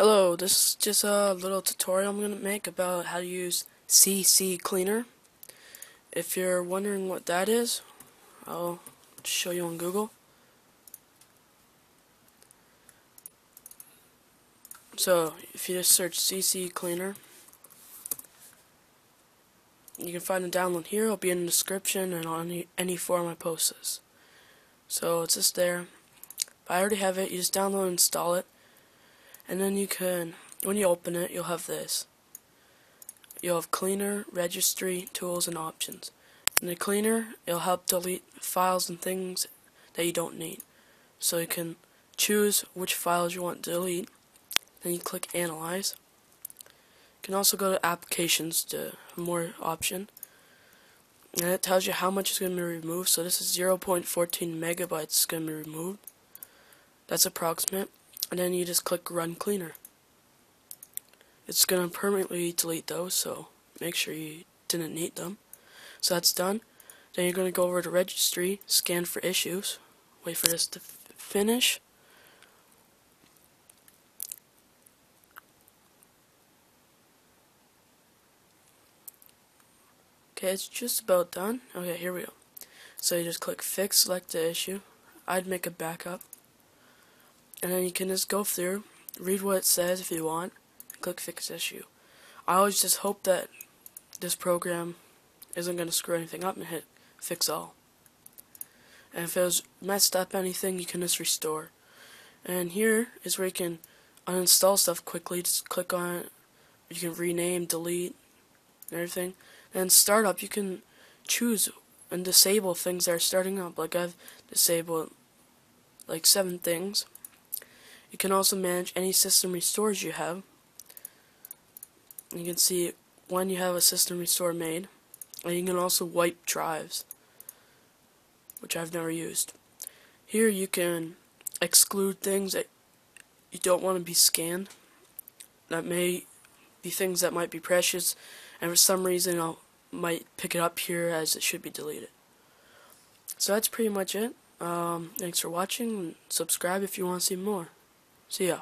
Hello, this is just a little tutorial I'm going to make about how to use CCleaner. If you're wondering what that is, I'll show you on Google. So, if you just search CCleaner, you can find a download here. It'll be in the description and on any forum I post this. So, it's just there. But I already have it. You just download and install it. And then you can, when you open it, you'll have this. You'll have Cleaner, Registry, Tools, and Options. In the Cleaner, it'll help delete files and things that you don't need. So you can choose which files you want to delete. Then you click Analyze. You can also go to Applications to more option. And it tells you how much is going to be removed. So this is 0.14 megabytes is going to be removed. That's approximate. And then you just click Run Cleaner. It's going to permanently delete those, so make sure you didn't need them. So that's done. Then you're going to go over to Registry, scan for issues, wait for this to finish. Okay, it's just about done. Okay, here we go. So you just click Fix, select the issue. I'd make a backup. And then you can just go through, read what it says if you want, and click Fix Issue. I always just hope that this program isn't going to screw anything up and hit Fix All. And if it was messed up anything, you can just restore. And here is where you can uninstall stuff quickly. Just click on it. You can rename, delete, and everything. And start up, you can choose and disable things that are starting up. Like I've disabled like 7 things. You can also manage any system restores you have. You can see when you have a system restore made, and you can also wipe drives, which I've never used. Here you can exclude things that you don't want to be scanned. That may be things that might be precious, and for some reason I might pick it up here as it should be deleted. So that's pretty much it. Thanks for watching. Subscribe if you want to see more. See ya.